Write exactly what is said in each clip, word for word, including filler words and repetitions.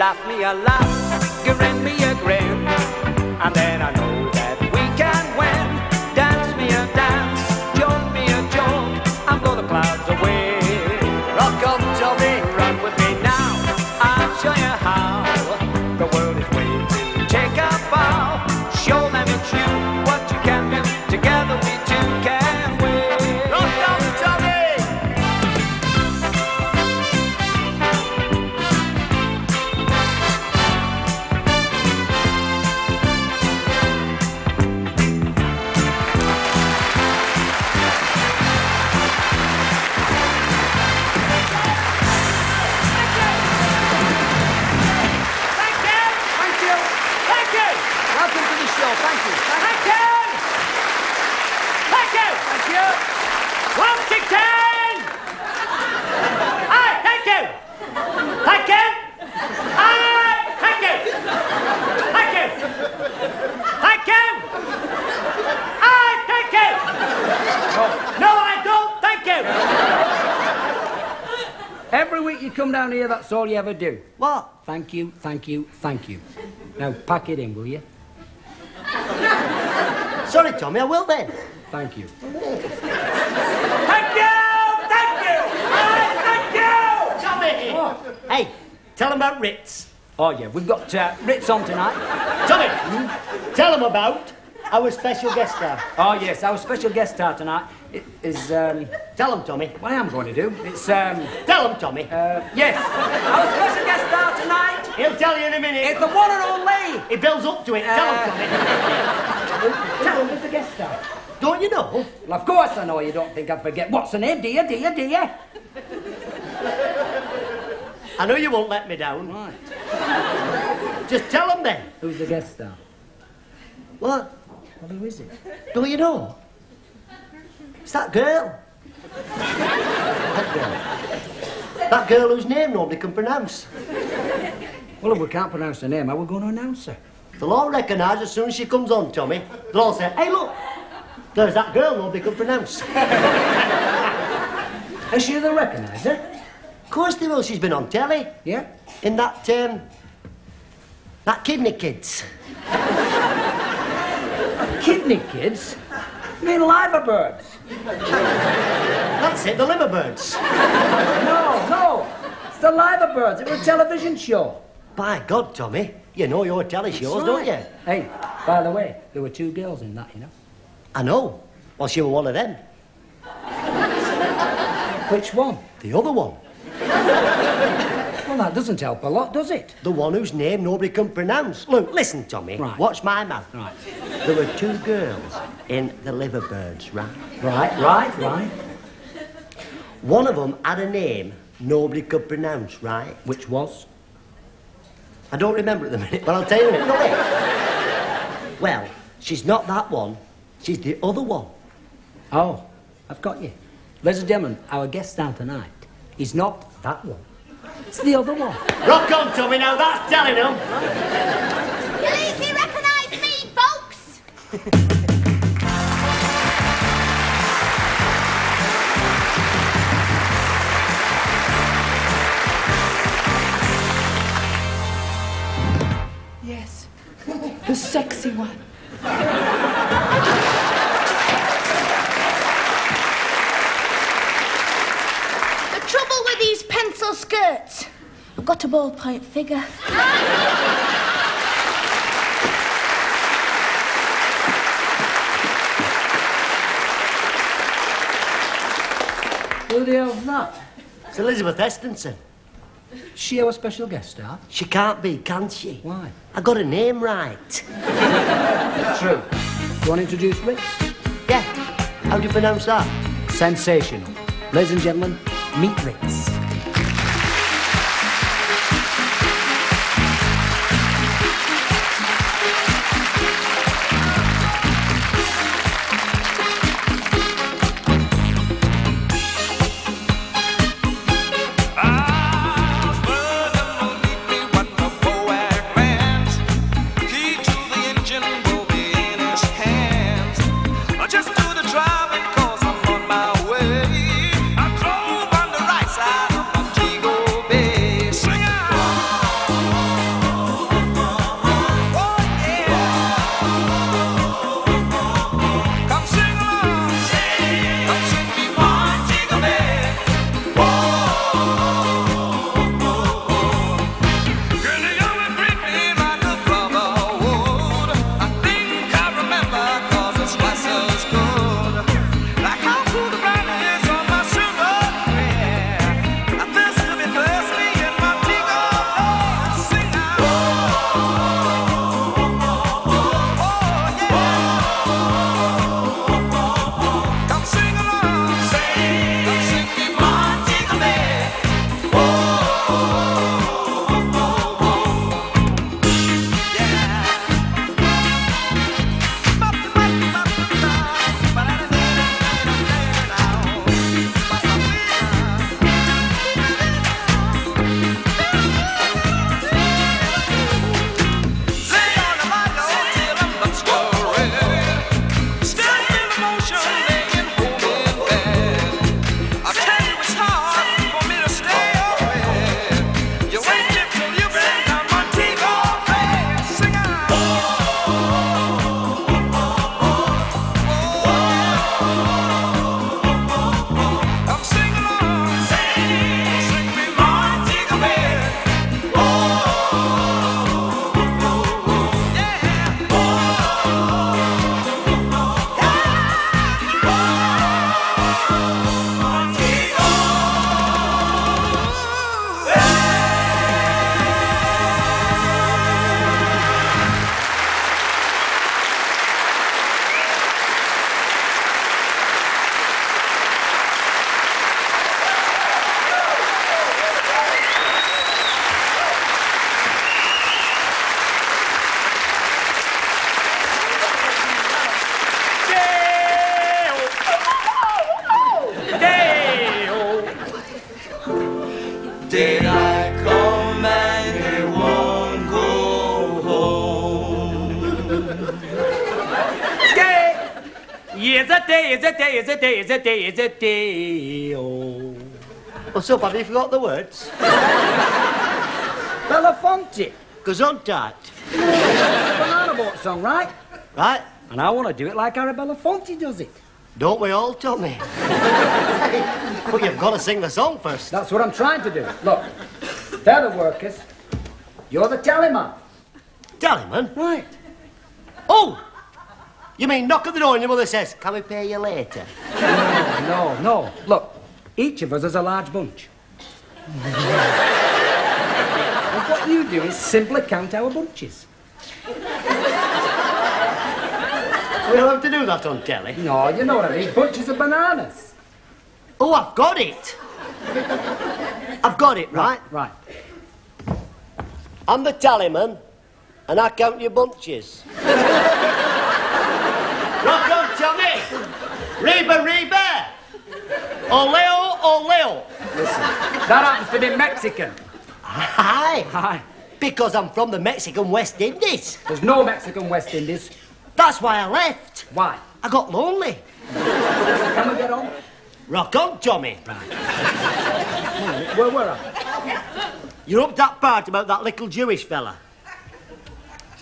laugh me a laugh, grin me a grin, and then I know that we can win. Dance me a dance, jolt me a jolt, and blow the clouds away. Rock on, Johnny, run with me now, I'll show you how. The world is waiting to take a bow. Show them it's you, what you can do, together we two can win. Rock on, Johnny! Thank you. Thank you. Thank you. Thank you. One to ten. Aye, thank you. Thank you. Aye, thank you. Thank you. Thank you. Aye, thank you. No, I don't. Thank you. Every week you come down here, that's all you ever do. What? Thank you, thank you, thank you. Now pack it in, will you? Sorry, Tommy, I will then. Thank you. Thank you! Thank you! Oh, thank you! Tommy! What? Hey, tell them about Ritz. Oh, yeah, we've got uh, Ritz on tonight. Tommy, mm? Tell them about our special guest star. Oh, yes, our special guest star tonight is... Um... Tell them, Tommy. What I am going to do, it's... Um... Tell them, Tommy. Uh, yes. Our special guest star tonight... He'll tell you in a minute. It's the one and only. He builds up to it. Uh... Tell them, Tommy. Tell him, it's a guest star. Don't you know? Well, of course I know. You don't think I'd forget. What's her name? Dear, dear, dear. I know you won't let me down. Right. Just tell him then. Who's the guest star? What? Well, who is it? Don't you know? It's that girl. That girl. That girl whose name nobody can pronounce. Well, if we can't pronounce her name, how are we going to announce her? They'll all recognise as soon as she comes on, Tommy. They'll all say, hey, look, there's that girl nobody can pronounce. And she'll they'll recognise her? Of course they will. She's been on telly. Yeah? In that, um... that Kidney Kids. Kidney Kids? You mean Liverbirds? That's it, the Liverbirds. No, no. It's the Liverbirds. It was a television show. By God, Tommy. You know your telly shows, don't you? Hey, by the way, there were two girls in that, you know. I know. Well, she was one of them. Which one? The other one. Well, that doesn't help a lot, does it? The one whose name nobody can pronounce. Look, listen, Tommy. Right. Watch my mouth. Right. There were two girls in the Liverbirds, right? Right, right, right. One of them had a name nobody could pronounce, right? Which was? I don't remember at the minute, but I'll tell you in a minute. Well, she's not that one. She's the other one. Oh, I've got you. Ladies and gentlemen, our guest star tonight is not that one. It's the other one. Rock on, Tommy, now that's telling him. You'll easily recognise me, folks. Yes, the sexy one. The trouble with these pencil skirts, I've got a ballpoint figure. Who the hell's that? It's Elizabeth Estensen. She our special guest star? She can't be, can she? Why? I got her name right. True. Do you want to introduce Ritz? Yeah. How do you pronounce that? Sensational. Ladies and gentlemen, meet Ritz. Just do the driving 'cause I'm on my way. I drove on the right side. It's a day, it's a day, it's a day, it's a day, it's a day. Oh. What's up? Have you forgot the words? Belafonte, Gesundheit. That's a banana boat song, right? Right. And I want to do it like Arabella Fonte does it. Don't we all, Tommy? But you've got to sing the song first. That's what I'm trying to do. Look, they're the workers. You're the tallyman. Tallyman? Right. Oh! You mean knock at the door and your mother says, can we pay you later? No, no, no. Look, each of us is a large bunch. And what you do is simply count our bunches. We'll have to do that on telly. No, you know what I mean. Bunches of bananas. Oh, I've got it. I've got it, right? Right. Right. I'm the tallyman, and I count your bunches. Rock on, Tommy. Reba, Reba. Oleo, oleo. Listen, that happens to be Mexican. Aye. Aye. Because I'm from the Mexican West Indies. There's no Mexican West Indies. That's why I left. Why? I got lonely. Can we get on? Rock on, Tommy. Right. Where were I? You're up that part about that little Jewish fella.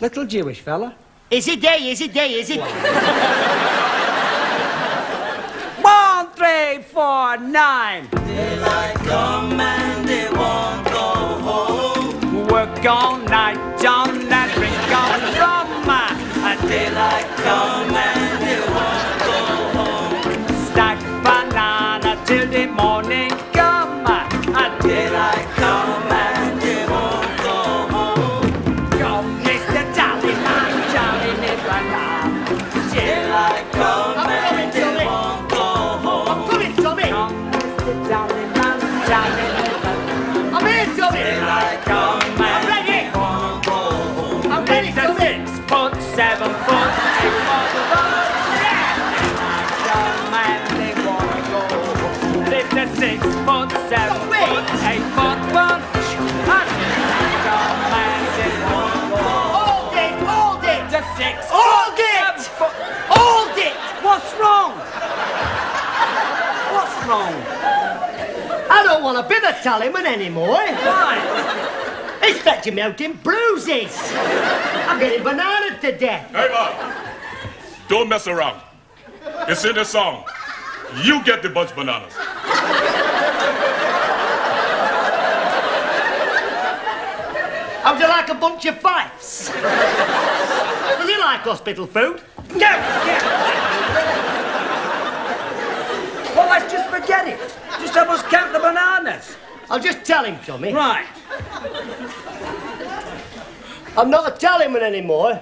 Little Jewish fella? Is it day, is it day, is it? One, three, four, nine. Daylight come and they won't go home. Work all night, John, and drink all rum. Daylight come and they won't go home. Stack banana till the morning come. At daylight come and they won't go home. Come, Mister Tallyman, Charlie Nibbana. Daylight come and they won't go home. I'm coming, Tommy. Come, Mister Tallyman, Charlie Nibbana. I'm here, Tommy. Daylight come. Seven foot, eight foot, yeah! They wanna go home. Lift the six foot, seven foot, eight foot, one. And they wanna go home. Hold it, hold it! The six foot, hold it! Foot. Hold it! What's wrong? What's wrong? I don't want to be the tallyman anymore. Why? He's fetching me out in bruises. I'm getting bananaed to death. Hey, man. Don't mess around. It's in the song. You get the bunch bananas. How do you like a bunch of fifes? Do you like hospital food? No. Yeah. Well, let's just forget it. Just have us count the bananas. I'll just tell him, Tommy. Right. I'm not a tallyman anymore.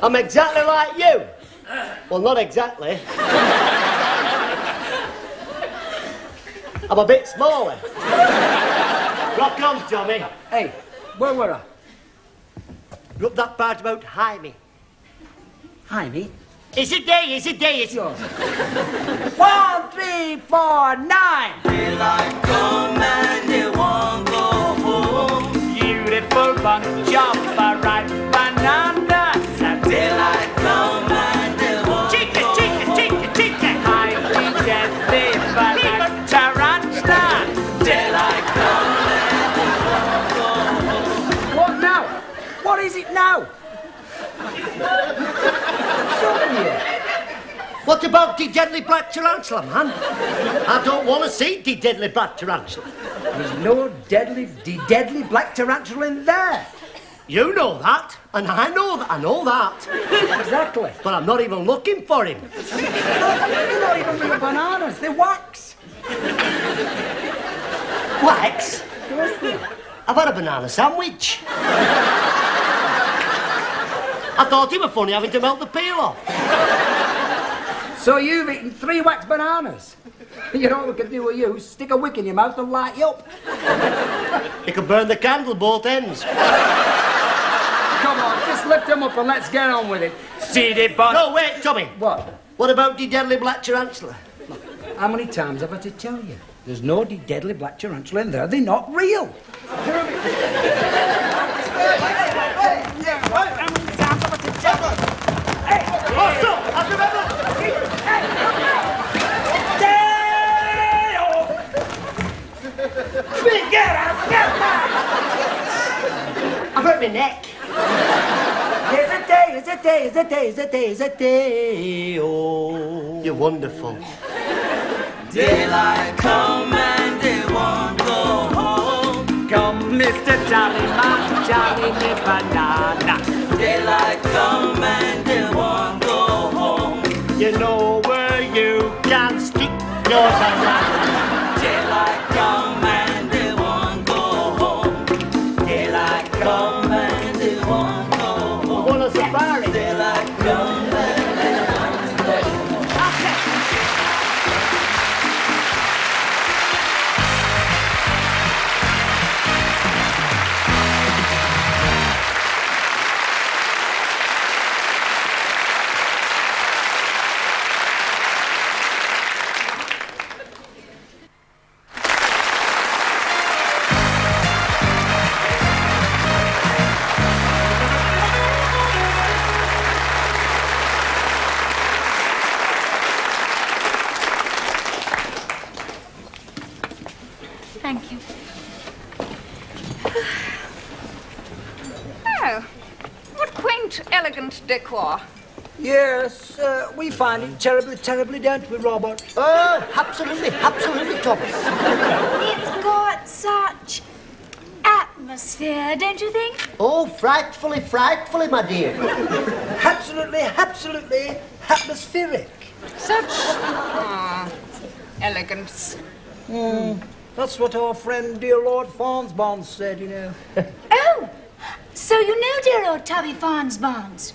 I'm exactly like you. Well, not exactly. I'm a bit smaller. Rock on, Tommy. Hey, where were I? You're up that part about Jaime. Jaime? It's a day, it's a day, it's yours. One, three, four, nine. Daylight come and they won't go home. Beautiful bunch of ripe bananas. At daylight come and they won't chica, go chica, home. Chica, chica, chica. I need that liver and tarantula. Daylight come and they won't go home. What now? What is it now? What about the deadly black tarantula, man? I don't want to see the deadly black tarantula. There's no deadly, de deadly black tarantula in there. You know that, and I know that. I know that. Exactly. But I'm not even looking for him. They're not even real bananas. They're wax. Wax? I've had a banana sandwich. I thought it was funny having to melt the peel off. So you've eaten three wax bananas. You know what we can do with you? Stick a wick in your mouth and light you up. You can burn the candle both ends. Come on, just lift them up and let's get on with it. See the bun. No, wait, Tommy. What? What about the deadly black tarantula? Look, how many times have I to tell you? There's no de deadly black tarantula in there. They're not real. What's up? I remember. Hey! I broke my neck. There's a day, there's a day, there's a day, there's a day, there's a day, oh. You're wonderful. Daylight come and it won't go home. Come, Mister Jolly Man, jolly me banana. Daylight come and it won't go home. You know where you can stick your banana. Daylight come and it won't go home. Daylight come and it won't go home. What a safari! Daylight come. Thank you. Oh, what quaint, elegant decor. Yes, uh, we find it terribly, terribly, don't we, Robert? Oh, absolutely, absolutely, Thomas. It's got such atmosphere, don't you think? Oh, frightfully, frightfully, my dear. Absolutely, absolutely atmospheric. Such uh, elegance. Mm. That's what our friend dear Lord Farnsbarnes said, you know. Oh! So you know dear old Tubby Farnsbarnes?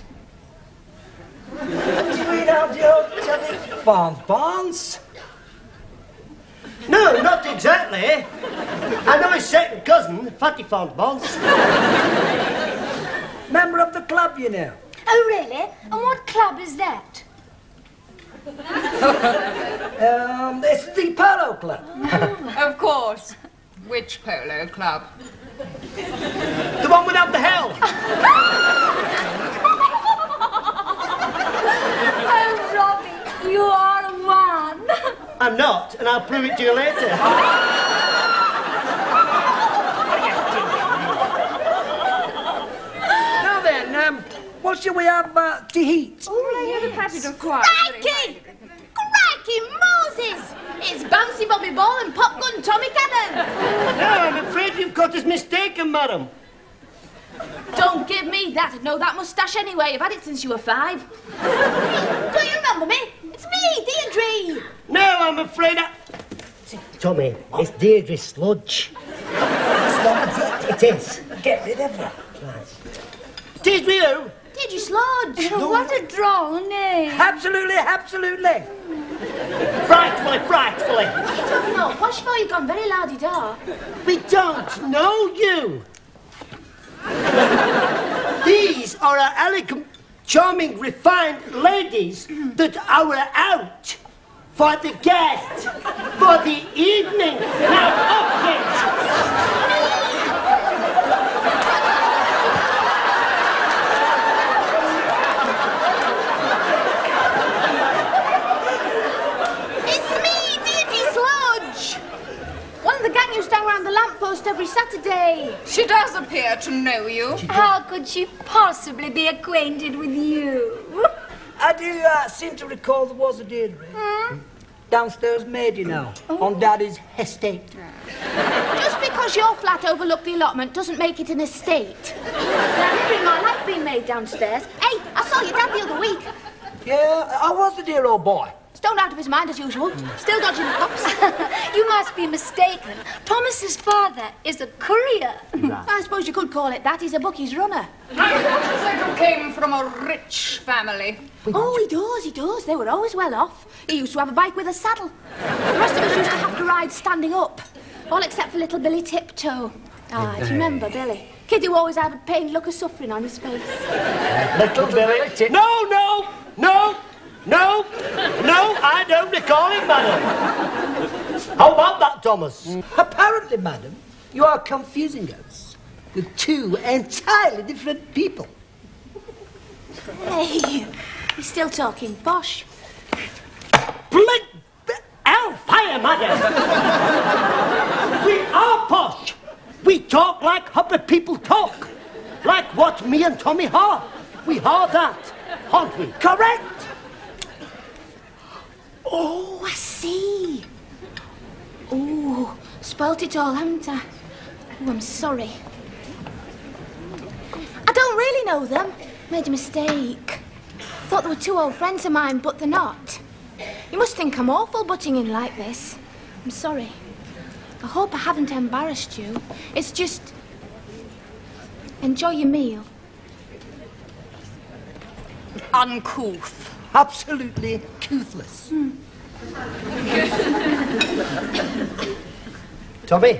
Do you know dear old Tubby Farnsbarnes? No, not exactly. I know his second cousin, Fatty Farnsbarnes. Member of the club, you know. Oh, really? And what club is that? um, it's the Polo Club. Oh. Of course. Which Polo Club? The one without the hell. Oh, Robbie, you are one. I'm not, and I'll prove it to you later. What shall we have uh, to eat? Oh, yes. Packet of crikey! Crikey Moses! It's Bouncy Bobby Ball and Popgun Tommy Cannon! No, I'm afraid you've got us mistaken, madam. Don't give me that. No, that moustache anyway. You've had it since you were five. Don't you remember me? It's me, Deirdre! No, I'm afraid I... Tommy, what? It's Deirdre Sludge. Sludge? It is. Get rid of her. Right. Deirdre you? Deirdre Sludge! No. What a droll name! Absolutely, absolutely! Frightfully, frightfully! What are you talking about? What's for? You've gone very la-di-da. We don't know you! These are our elegant, charming, refined ladies that are out for the guest, for the evening. Now, up, kids! Every Saturday. She does appear to know you. How could she possibly be acquainted with you? I do uh, seem to recall there was a Deirdre. Hmm? Downstairs maid, you know, oh. on Daddy's estate. Just because your flat overlooked the allotment doesn't make it an estate. Now, here in my life being made downstairs. Hey, I saw your dad the other week. Yeah, I was the dear old boy. Stoned out of his mind as usual. Still dodging the cops. You must be mistaken. Thomas's father is a courier. Right. I suppose you could call it that. He's a bookies runner. I came from a rich family. Oh, he does, he does. They were always well off. He used to have a bike with a saddle. The rest of us used to have to ride standing up. All except for little Billy Tiptoe. Ah, do you remember Billy? Kid who always had a pained look of suffering on his face. Little Billy Tiptoe. No, no, no. No, no, I don't recall it, madam. How about that, Thomas? Mm. Apparently, madam, you are confusing us with two entirely different people. Hey, he's still talking bosh. Blood, hellfire, madam. We are posh. We talk like other people talk. Like what me and Tommy have. We have that, aren't we? Correct! Oh, I see. Oh, spoilt it all, haven't I? Oh, I'm sorry. I don't really know them. Made a mistake. Thought they were two old friends of mine, but they're not. You must think I'm awful butting in like this. I'm sorry. I hope I haven't embarrassed you. It's just... enjoy your meal. Uncouth. Absolutely couthless. Mm. Tommy,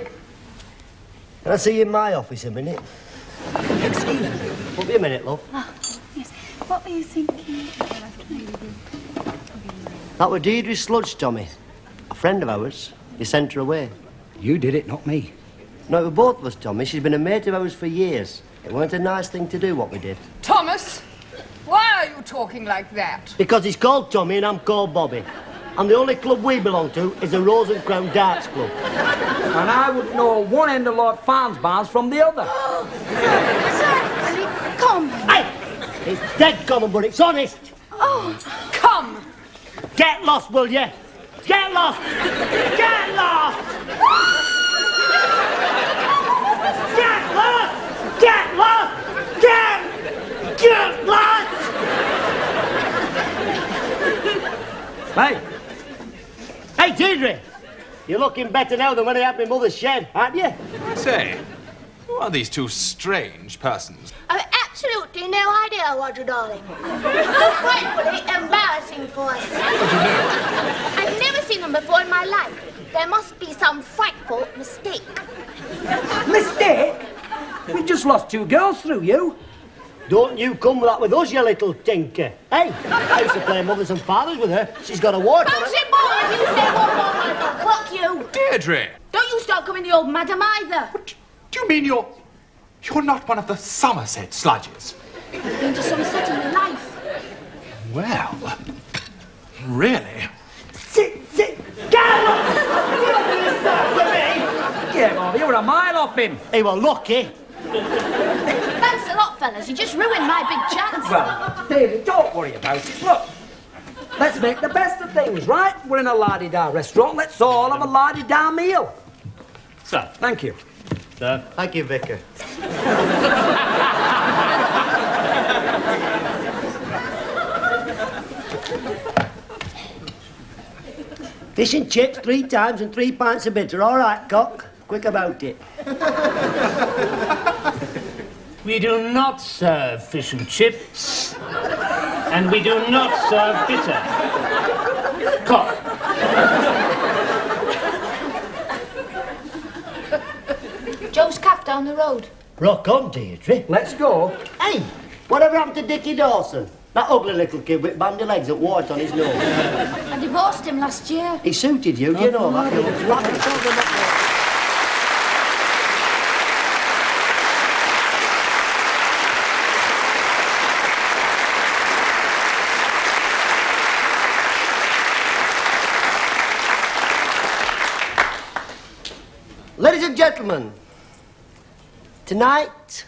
can I see you in my office a minute? Excuse me. Won't be a minute, love. Oh, yes. What were you thinking? That were Deirdre Sludge, Tommy. A friend of ours. You sent her away. You did it, not me. No, it were both of us, Tommy. She's been a mate of ours for years. It weren't a nice thing to do, what we did. Thomas, why are you talking like that? Because he's called Tommy and I'm called Bobby. And the only club we belong to is the Rosencrown Darts Club. And I would know one end of Lord Farn's barns from the other. Oh, it's common. Hey, it's dead common, but it's honest. Oh, come. Get lost, will you? Get lost! Get lost! Get lost! Get! Get lost! Hey! Hey, Deirdre! You're looking better now than when I had my mother's shed, aren't you? Say, who are these two strange persons? I've absolutely no idea, Roger, darling. Frightfully embarrassing for us. I've never seen them before in my life. There must be some frightful mistake. Mistake? We just lost two girls through you. Don't you come that with us, you little tinker. Hey, I used to play mothers and fathers with her. She's got a ward. Bounce it, boy! You say one more, Michael. Fuck you. Deirdre! Don't you start coming the old madam either. What do you mean you're... you're not one of the Somerset sludges? I've been to Somerset in my life. Well, really? Sit, sit, get off! Get off! You were a mile off him. He was lucky. Thanks a lot, fellas. You just ruined my big chance. Well, David, don't worry about it. Look, let's make the best of things, right? We're in a la-di-da restaurant. Let's all have a la-di-da meal. Sir. Thank you. Sir. Thank you, Vicar. Fish and chips three times and three pints of bitter. All right, cock. Quick about it. We do not serve fish and chips, and we do not serve bitter. Cock. Joe's calf down the road. Rock on, Deirdre. Let's go. Hey, whatever happened to Dickie Dawson? That ugly little kid with bandy legs that wart on his nose. I divorced him last year. He suited you, do you know that? He looks right. Ladies and gentlemen, tonight,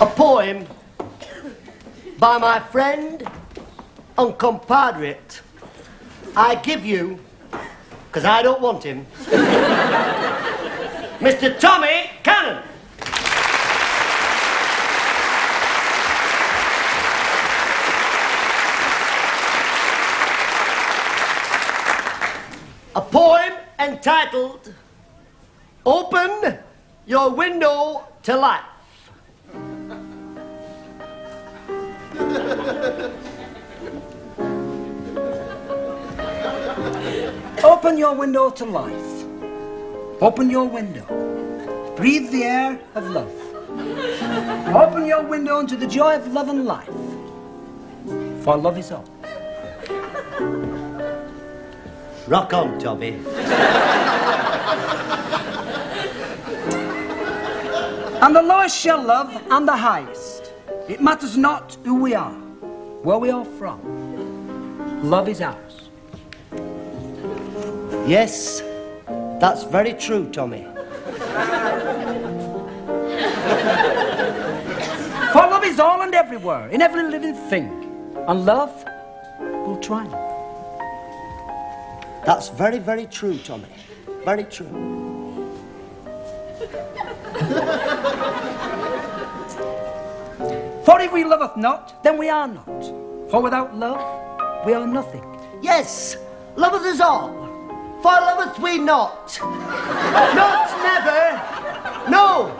a poem by my friend and compadrite. I give you, because I don't want him, Mister Tommy Cannon. A poem entitled, Open Your Window to Life. Open your window to life. Open your window. Breathe the air of love. Open your window into the joy of love and life. For love is all. Rock on, Tommy. And the lowest shall love, and the highest. It matters not who we are, where we are from. Love is ours. Yes, that's very true, Tommy. everywhere, in every living thing, and love will triumph. That's very, very true, Tommy. Very true. For if we loveth not, then we are not. For without love, we are nothing. Yes, loveth us all. For loveth we not. Not never. No.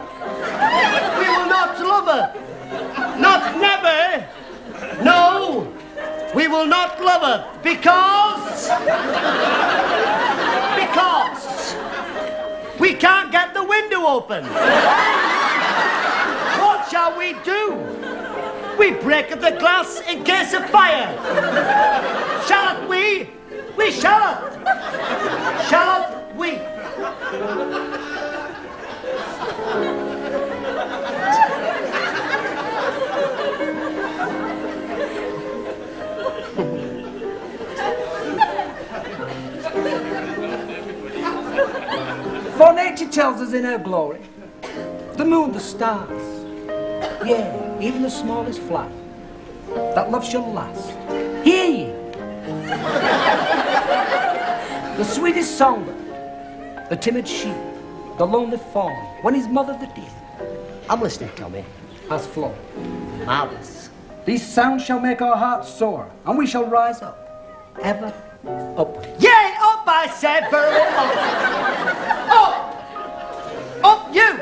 We will not love her. Not never. No. We will not love her because... because... we can't get the window open. What shall we do? We break the glass in case of fire. Shall we? We shall. Shall we? For nature tells us in her glory, the moon, the stars, yea, even the smallest flower, that love shall last. Hear ye! The sweetest songbird, the timid sheep, the lonely fawn, when his mother the deer. I'm listening, Tommy. Has flown. Marvellous. These sounds shall make our hearts soar, and we shall rise up, ever up. Yea, up, I said, for up. Up you!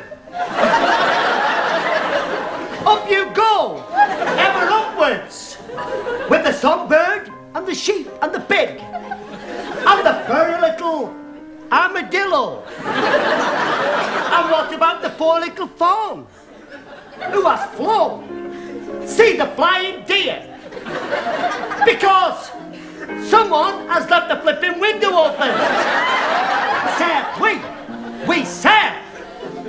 Up you go! Ever upwards! With the songbird, and the sheep, and the pig, and the furry little armadillo. And what about the poor little fawn, who has flown? See the flying deer! Because someone has left the flipping window open! Said we! We said!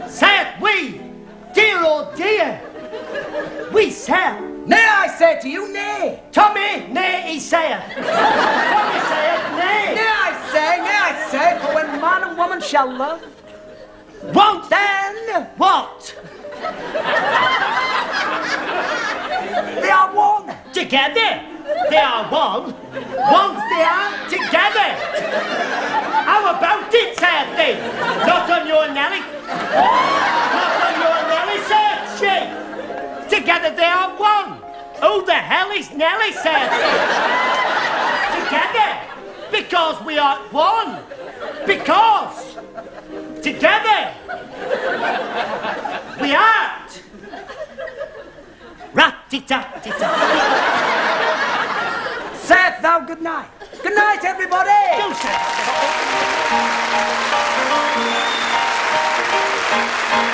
Said we, dear oh dear, we said. Nay, I said to you, nay. Tommy, nay, he said. Tommy said, nay. Nay, I say, nay, I say, for when man and woman shall love, won't then what? They are one. Together, they are one. Once they are together. How about it, said they? Not on your Nelly. Not on your Nelly, said she. Together they are one. Who the hell is Nelly, said they? Together. Because we are one. Because. Together. We aren't. Rat-ti-tat-ti-tat. Saith thou good night. Good night, everybody. Do say.